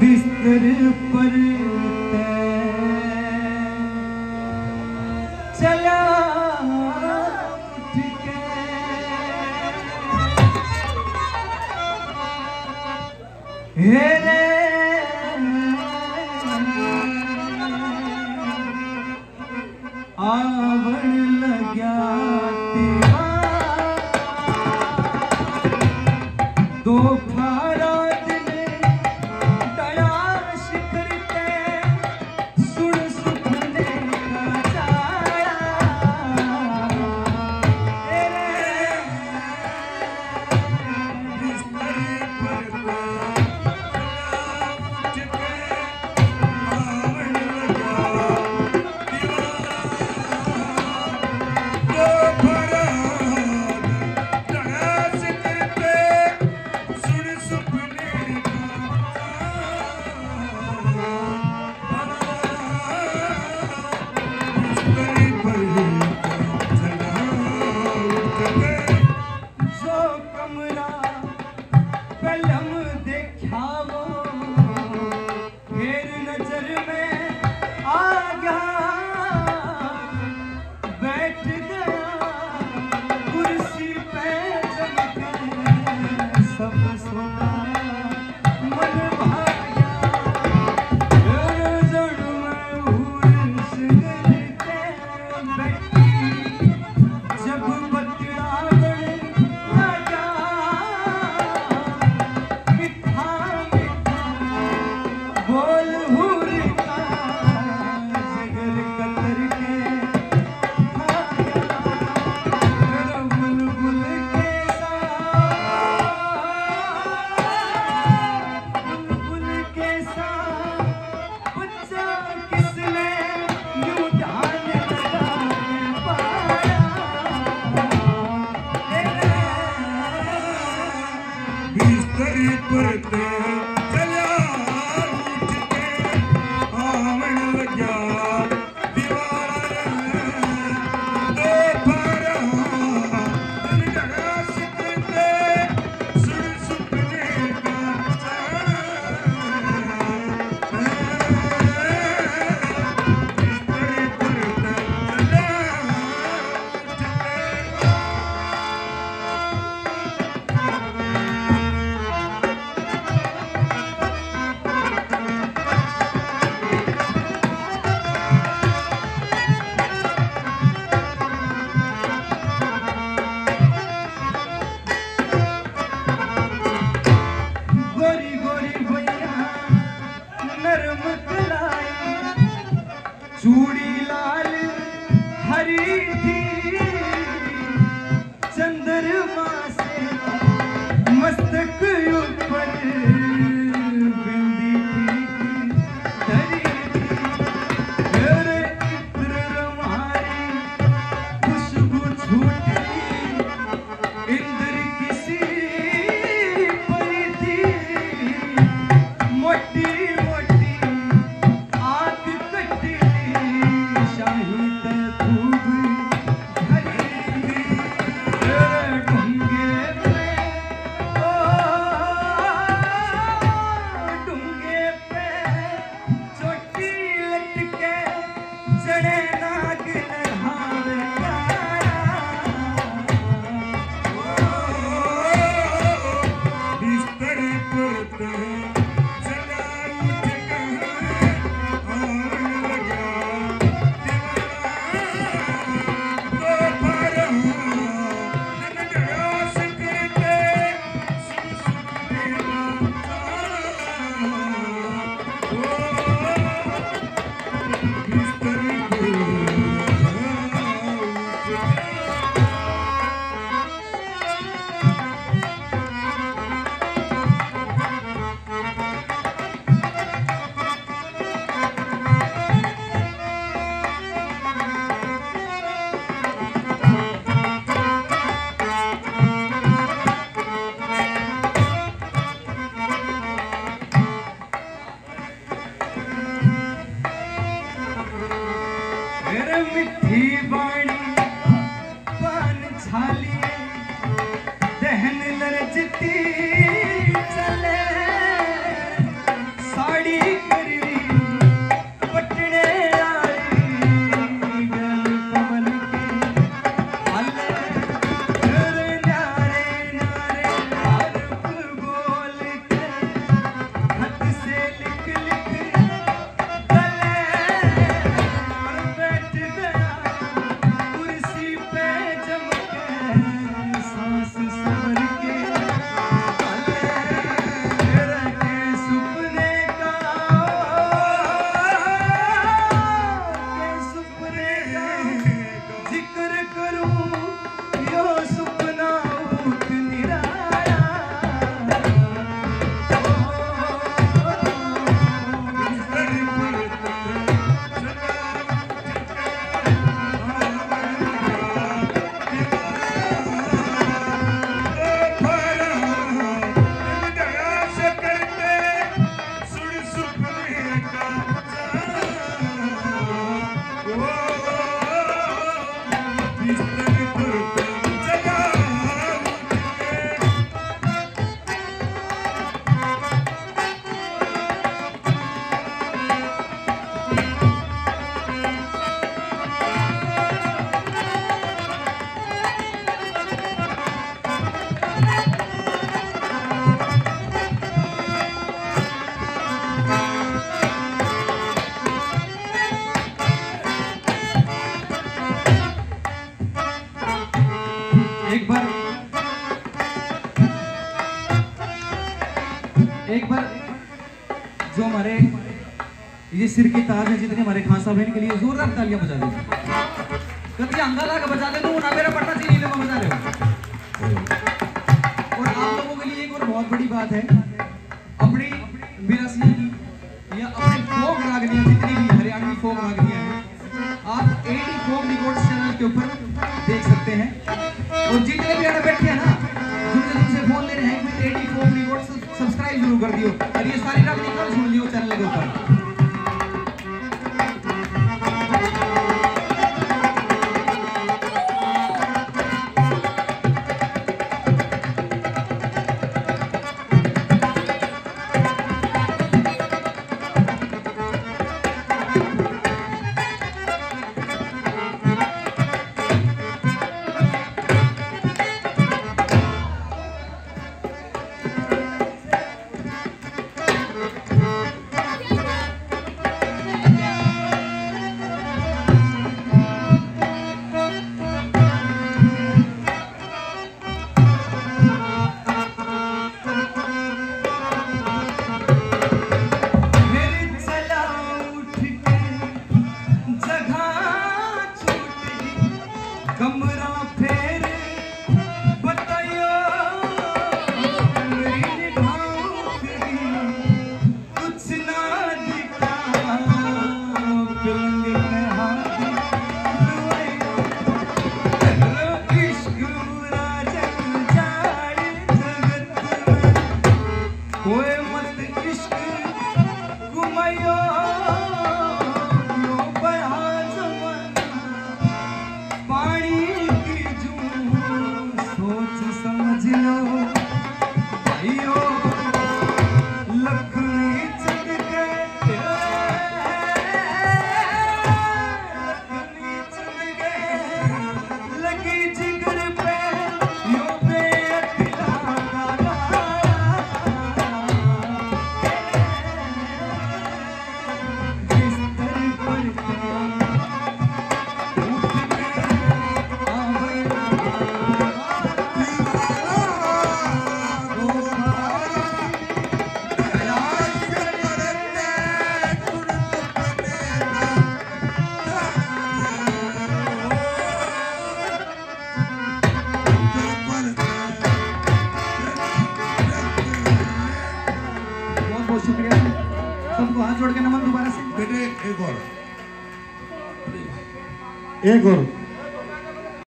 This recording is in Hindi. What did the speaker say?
बिस्तर पर चला उठ के हेरे आवड़ लगा तेरा दोपहरा मिठी बाणी पान छाली। ये सिर की तार है जितने हमारे खान साहब के लिए जोरदार तालियां बजा दीजिए। कभी अंगा ला के बजा दे तो ना मेरा पटना चाहिए मैं बजा रहे हो। और आप लोगों के लिए एक और बहुत बड़ी बात है, अपनी विरासत की या अपनी फोक रागनियां जितनी भी हरियाणवी फोक रागनियां हैं आप 80 फोक रिकॉर्ड्स चैनल के ऊपर देख सकते हैं। और जितने भी यहाँ बैठे हैं ना जिनसे फोन ले रहे हैं कि 80 फोक रिकॉर्ड्स सब्सक्राइब जरूर कर दियो और ये सारी रागनियां कल सुन लियो चैनल के ऊपर। एक और